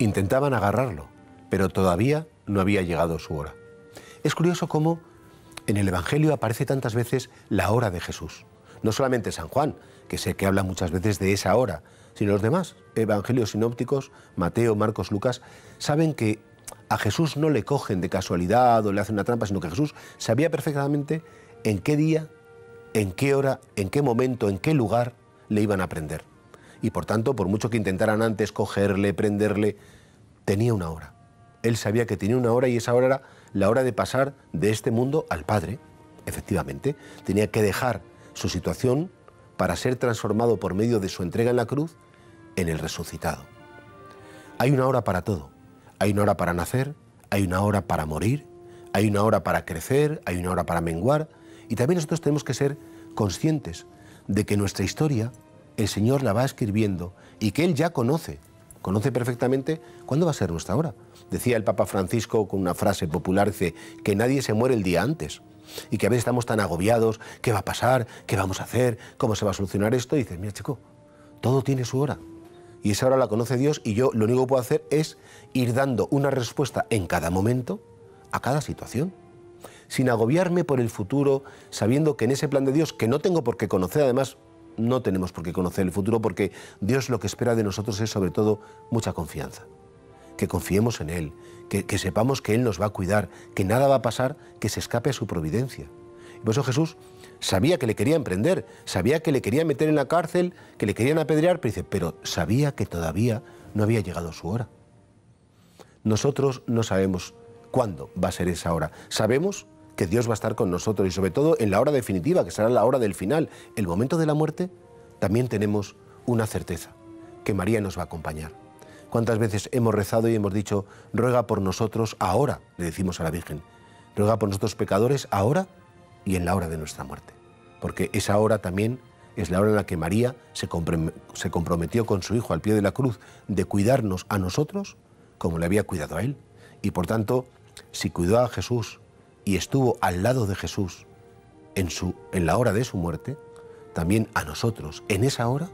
Intentaban agarrarlo, pero todavía no había llegado su hora. Es curioso cómo en el Evangelio aparece tantas veces la hora de Jesús. No solamente San Juan, que sé que habla muchas veces de esa hora, sino los demás evangelios sinópticos, Mateo, Marcos, Lucas, saben que a Jesús no le cogen de casualidad o le hacen una trampa, sino que Jesús sabía perfectamente en qué día, en qué hora, en qué momento, en qué lugar le iban a prender. Y por tanto, por mucho que intentaran antes cogerle, prenderle, tenía una hora. Él sabía que tenía una hora y esa hora era la hora de pasar de este mundo al Padre. Efectivamente, tenía que dejar su situación para ser transformado por medio de su entrega en la cruz en el resucitado. Hay una hora para todo. Hay una hora para nacer, hay una hora para morir, hay una hora para crecer, hay una hora para menguar. Y también nosotros tenemos que ser conscientes de que nuestra historia el Señor la va escribiendo y que Él ya conoce perfectamente cuándo va a ser nuestra hora. Decía el Papa Francisco con una frase popular, dice, que nadie se muere el día antes y que a veces estamos tan agobiados, ¿qué va a pasar? ¿Qué vamos a hacer? ¿Cómo se va a solucionar esto? Y dices, mira chico, todo tiene su hora y esa hora la conoce Dios y yo lo único que puedo hacer es ir dando una respuesta en cada momento a cada situación, sin agobiarme por el futuro, sabiendo que en ese plan de Dios, que no tengo por qué conocer, además no tenemos por qué conocer el futuro porque Dios lo que espera de nosotros es sobre todo mucha confianza. Que confiemos en Él, que sepamos que Él nos va a cuidar, que nada va a pasar que se escape a su providencia. Y por eso Jesús sabía que le querían prender, sabía que le querían meter en la cárcel, que le querían apedrear, pero dice, pero sabía que todavía no había llegado su hora. Nosotros no sabemos cuándo va a ser esa hora. Sabemos que Dios va a estar con nosotros y sobre todo en la hora definitiva, que será la hora del final, el momento de la muerte, también tenemos una certeza, que María nos va a acompañar. ¿Cuántas veces hemos rezado y hemos dicho, ruega por nosotros ahora, le decimos a la Virgen, ruega por nosotros pecadores ahora y en la hora de nuestra muerte? Porque esa hora también es la hora en la que María se comprometió con su Hijo al pie de la cruz de cuidarnos a nosotros como le había cuidado a Él. Y por tanto, si cuidó a Jesús y estuvo al lado de Jesús en la hora de su muerte, también a nosotros, en esa hora,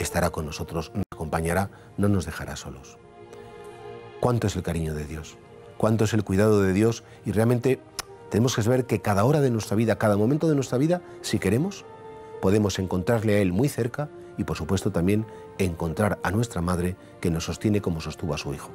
estará con nosotros, nos acompañará, no nos dejará solos. ¿Cuánto es el cariño de Dios? ¿Cuánto es el cuidado de Dios? Y realmente tenemos que saber que cada hora de nuestra vida, cada momento de nuestra vida, si queremos, podemos encontrarle a Él muy cerca y, por supuesto, también encontrar a nuestra Madre que nos sostiene como sostuvo a su Hijo.